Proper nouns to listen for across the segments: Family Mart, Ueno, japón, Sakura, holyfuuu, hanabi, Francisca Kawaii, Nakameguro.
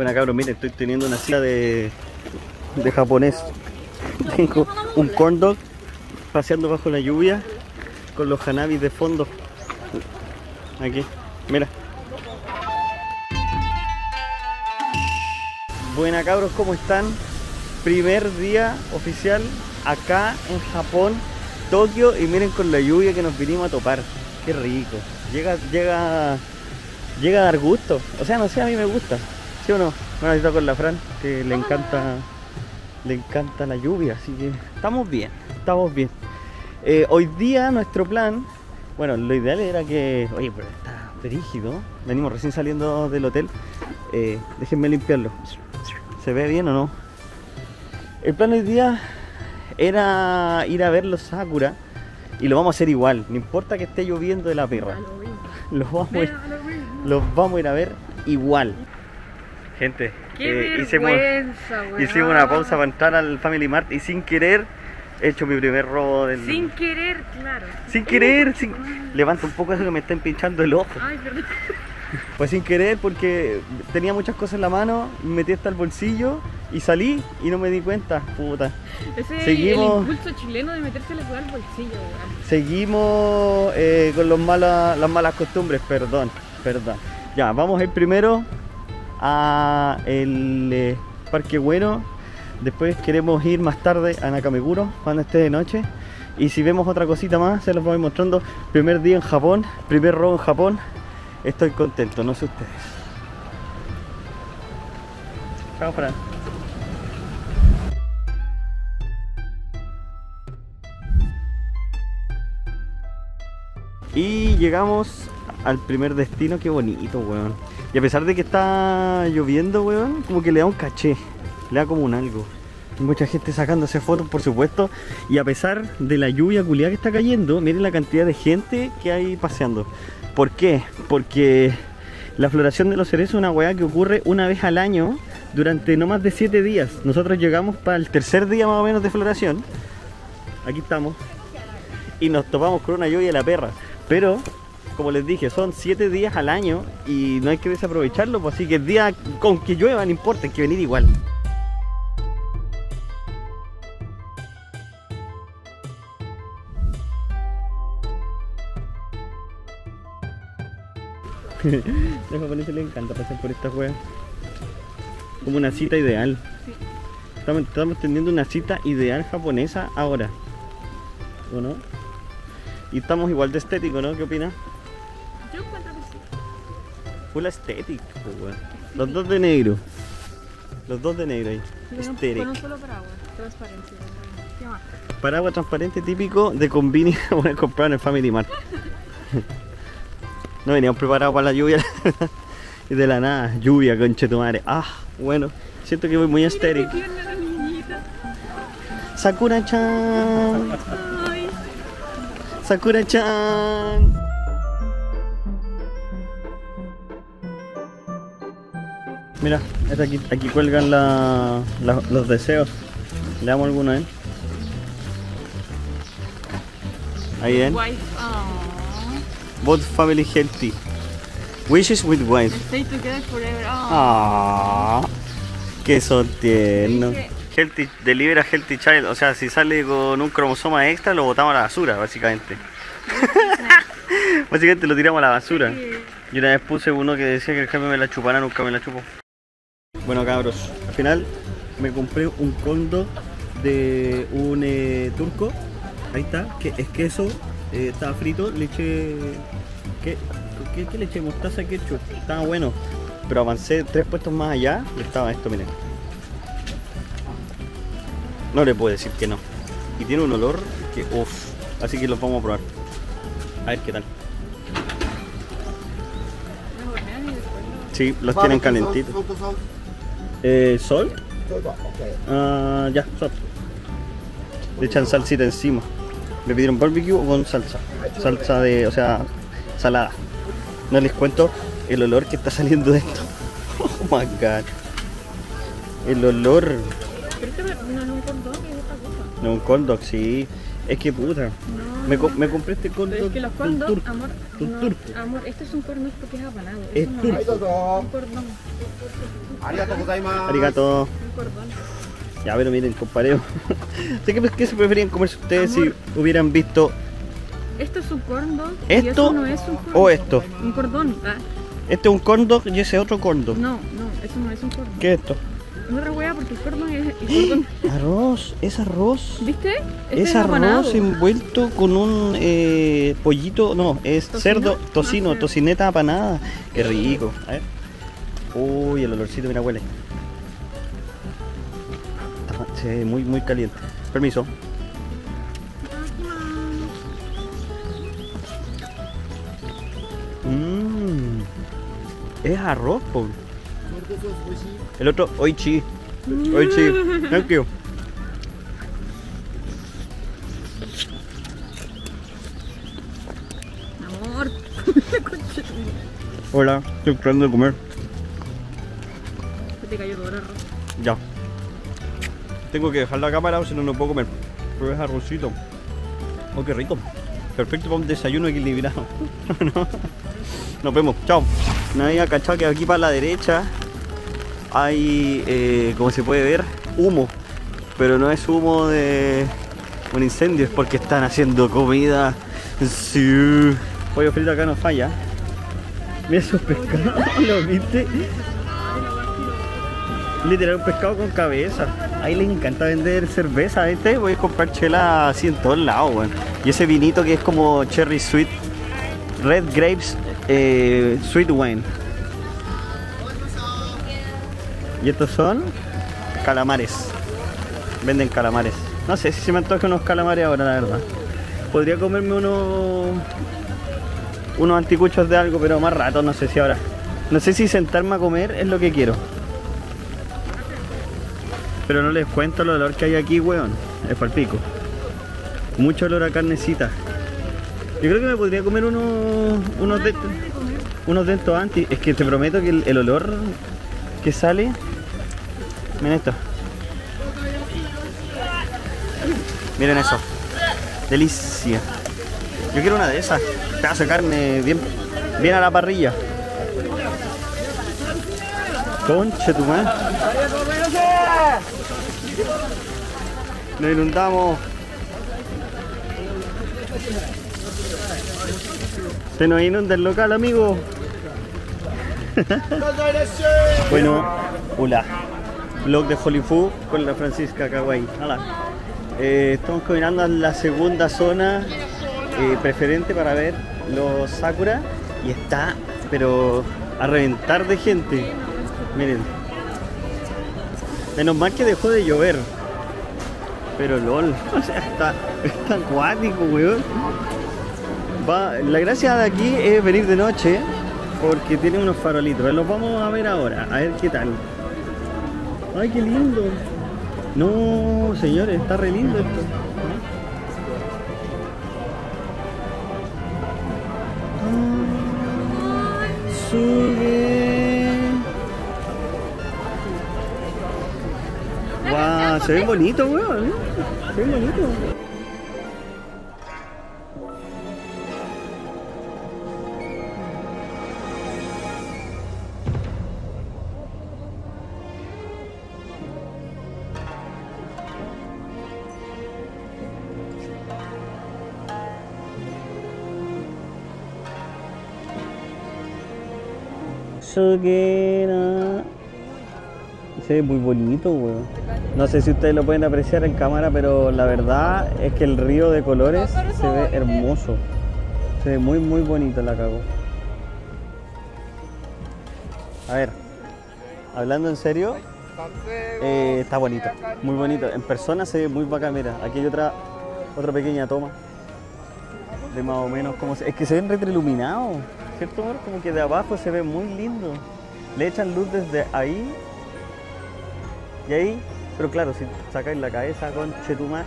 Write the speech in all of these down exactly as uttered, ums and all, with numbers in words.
Bueno, cabros, miren, estoy teniendo una cita de, de japonés. Tengo un corn dog paseando bajo la lluvia con los hanabis de fondo. Aquí, mira. Buena, cabros, ¿cómo están? Primer día oficial acá en Japón, Tokio, y miren con la lluvia que nos vinimos a topar. Qué rico. Llega, llega, llega a dar gusto. O sea, no sé, a mí me gusta. ¿Sí o no? Bueno, ahí está con la Fran, que le encanta, le encanta la lluvia, así que estamos bien, estamos bien. Eh, hoy día nuestro plan, bueno, lo ideal era que, oye, pero está brígido. Venimos recién saliendo del hotel. Eh, déjenme limpiarlo. ¿Se ve bien o no? El plan hoy día era ir a ver los Sakura, y lo vamos a hacer igual, no importa que esté lloviendo de la perra. Los vamos a ir, los vamos a ir a ver igual. Gente, eh, hicimos, hicimos una pausa para entrar al Family Mart, y sin querer he hecho mi primer robo del... Sin querer, claro. Sin querer, sin... Levanta un poco eso que me estén pinchando el ojo. Ay, perdón. Pues sin querer, porque tenía muchas cosas en la mano, me metí hasta el bolsillo y salí y no me di cuenta, puta. Ese seguimos... el impulso chileno de meterse la al bolsillo, ¿verdad? Seguimos eh, con los mala, las malas costumbres, perdón, perdón. Ya, vamos a ir primero a el eh, Parque Ueno. Después queremos ir más tarde a Nakameguro, cuando esté de noche. Y si vemos otra cosita más, se los voy mostrando. Primer día en Japón, primer robo en Japón. Estoy contento, no sé ustedes. Vamos para allá. Y llegamos al primer destino, qué bonito, weón. Y a pesar de que está lloviendo, weón, como que le da un caché, le da como un algo. Hay mucha gente sacándose fotos, por supuesto. Y a pesar de la lluvia culiada que está cayendo, miren la cantidad de gente que hay paseando. ¿Por qué? Porque la floración de los cerezos es una weá que ocurre una vez al año durante no más de siete días. Nosotros llegamos para el tercer día más o menos de floración. Aquí estamos. Y nos topamos con una lluvia de la perra. Pero, como les dije, son siete días al año y no hay que desaprovecharlo, pues, así que el día con que llueva no importa, hay que venir igual. A los japoneses les encanta pasar por estas weas. Como una cita ideal. Estamos, estamos teniendo una cita ideal japonesa ahora. ¿O no? Y estamos igual de estético, ¿no? ¿Qué opinas? Yo encuentro que sí. Full estético, weón. Los dos de negro. Los dos de negro ahí. Estético. Con un solo paraguas, transparente. ¿Qué más? Paraguas transparente típico de Combini, bueno, comprado en el Family Mart. No veníamos preparados para la lluvia. Y de la nada, lluvia, conchetumare. Ah, bueno. Siento que voy muy estético. Sakura-chan. Sakura-chan. Mira, aquí, aquí cuelgan la, la, los deseos. Le damos alguno, ¿eh? Ahí, ¿eh? Both family healthy. Wishes with wife. Stay together forever. Ah, qué son tiernos. Healthy, delibera healthy child, o sea, si sale con un cromosoma extra lo botamos a la basura, básicamente. Básicamente lo tiramos a la basura. Yo una vez puse uno que decía que el cambio me la chupara, nunca me la chupó. Bueno, cabros, al final me compré un condo de un eh, turco. Ahí está, que es queso, eh, estaba frito, le eché... ¿Qué, qué, qué le eché? Mostaza, ketchup, estaba bueno. Pero avancé tres puestos más allá y estaba esto, miren. No le puedo decir que no. Y tiene un olor que uff. Así que los vamos a probar. A ver qué tal. Sí, los tienen calentitos. Eh, ¿Sol? Ah, ya, sol. Le echan salsita encima. Me pidieron barbecue con salsa. Salsa de, o sea, salada. No les cuento el olor que está saliendo de esto. Oh my god. El olor. No es un corn dog, sí. Es que puta. No. Me, co me compré este cordón. Pero es que los cordones, amor, no, amor, este es un cordón porque es apanado. Es turco. No es un cordón. Arigato gozaimasu. Arigato. Un cordón. Ya, pero miren, compareo. Sé que ¿qué se preferían comerse ustedes, amor, si hubieran visto? Esto es un cordón. ¿Esto? Y eso no es un cordón. ¿O esto? Un cordón. Ah. Este es un cordón y ese otro cordón. No, no, eso no es un cordón. ¿Qué es esto? Es otra hueá porque el cordón es el cordón. Arroz, es arroz. ¿Viste? Este es, es arroz apanado, envuelto con un eh, pollito, no, es ¿Tocino? cerdo, tocino, no, tocineta apanada. Qué rico. A ver. Uy, el olorcito, mira, huele. Se ve muy, muy caliente. Permiso. Mmm. Es arroz, po. El otro, oichi. Oichi. Thank you. Amor. Hola, estoy tratando de comer. Se te cayó todo el arroz. Ya. Tengo que dejar la cámara o si no, no puedo comer. Pero es arrocito. Oh, qué rico. Perfecto para un desayuno equilibrado. Nos vemos. Chao. Me había cachado que aquí para la derecha hay, eh, como se puede ver, humo. Pero no es humo de un incendio, es porque están haciendo comida. Sí. Pollo frito acá no falla. Mira esos pescados, ¿lo viste? Literal, un pescado con cabeza. Ahí les encanta vender cerveza, ¿viste? Voy a comprar chela así en todos lados, bueno. Y ese vinito que es como cherry sweet, red grapes, eh, sweet wine. Y estos son calamares. Venden calamares. No sé si se me antojan unos calamares ahora, la verdad. Podría comerme unos unos anticuchos de algo, pero más rato, no sé si ahora. No sé si sentarme a comer es lo que quiero. Pero no les cuento el olor que hay aquí, weón. Es palpico. Mucho olor a carnecita. Yo creo que me podría comer unos unos de, unos de estos anti. Es que te prometo que el, el olor que sale. Miren esto. Miren eso. Delicia. Yo quiero una de esas. Pedazo de carne bien, bien a la parrilla. Concha tu madre. Nos inundamos. Se nos inunda el local, amigo. Bueno, hola. Vlog de holyfuuu con la Francisca Kawaii. Hola. Eh, estamos caminando en la segunda zona eh, preferente para ver los Sakura. Y está, pero a reventar de gente. Miren. Menos mal que dejó de llover. Pero lol. O sea, está, está acuático, weón. Va, la gracia de aquí es venir de noche. Porque tiene unos farolitos, los vamos a ver ahora, a ver qué tal. ¡Ay, qué lindo! No, señores, está re lindo esto. Oh, sube. ¡Guau! Wow, se ve bonito, weón. Se ve bonito. Suguera. Se ve muy bonito, weón. No sé si ustedes lo pueden apreciar en cámara, pero la verdad es que el río de colores se ve hermoso. Se ve muy, muy bonito, la cago. A ver, hablando en serio, eh, está bonito, muy bonito. En persona se ve muy bacán, mira. Aquí hay otra, otra pequeña toma de más o menos como se... Es que se ven retroiluminados. ¿Cierto, amor? Como que de abajo se ve muy lindo. Le echan luz desde ahí y ahí, pero claro, si sacáis la cabeza con chetumá,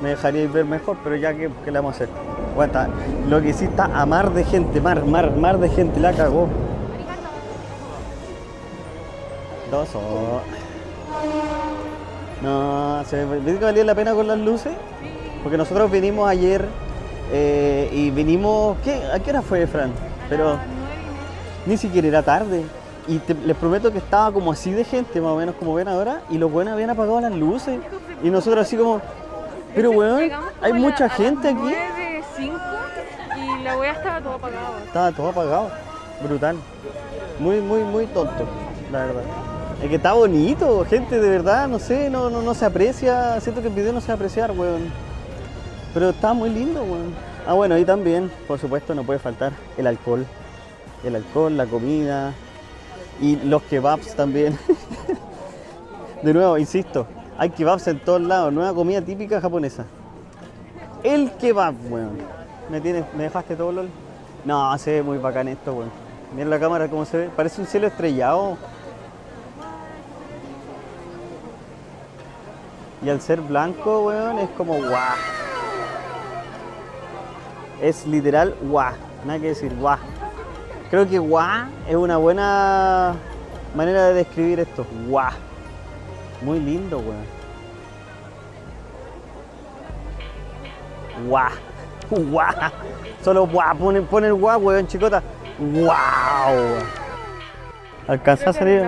me dejaríais ver mejor, pero ya que le vamos a hacer. Guata, lo que sí está a mar de gente, mar, mar, mar de gente, la cagó. Dos. No, se me... ¿Viste que valía la pena con las luces? Porque nosotros vinimos ayer. Eh, y vinimos, ¿qué? ¿A qué hora fue, Fran? Pero ni siquiera era tarde. Y te, les prometo que estaba como así de gente, más o menos como ven ahora, y los buenos habían apagado las luces. Y nosotros así como, pero weón, hay mucha gente aquí. nueve, cinco y la wea estaba todo apagado. Estaba todo apagado, brutal. Muy, muy, muy tonto, la verdad. Es que está bonito, gente, de verdad, no sé, no, no, no se aprecia. Siento que el video no se va a apreciar, weón. Pero está muy lindo, weón. Ah, bueno, y también, por supuesto, no puede faltar el alcohol. El alcohol, la comida. Y los kebabs también. De nuevo, insisto, hay kebabs en todos lados. Nueva comida típica japonesa. El kebab, weón. ¿Me, tienes, ¿Me dejaste todo, LOL? No, se ve muy bacán esto, weón. Miren la cámara cómo se ve. Parece un cielo estrellado. Y al ser blanco, weón, es como guau. Es literal guau. Nada que decir, guau. Creo que guau es una buena manera de describir esto. Guau. Muy lindo, weón. Guau. Guau. Solo guau. Ponen, ponen guau, weón, chicota. Guau. ¿Alcanzó a salir?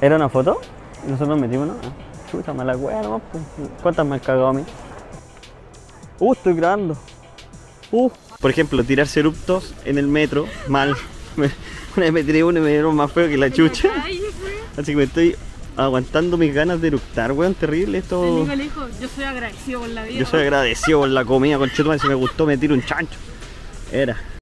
¿Era una foto? Nosotros nos metimos, ¿no? Ah, chuta, mala weá, nomás. ¿Cuántas me han cagado a mí? Uh, estoy grabando. Uh. Por ejemplo, tirarse eruptos en el metro, mal. Me, una vez me tiré uno y me dieron más feo que la chucha. Así que me estoy aguantando mis ganas de eruptar, weón, terrible esto. El hijo, yo soy agradecido por la vida. Yo soy agradecido por la comida, con chetumare, si me gustó me tiro un chancho. Era.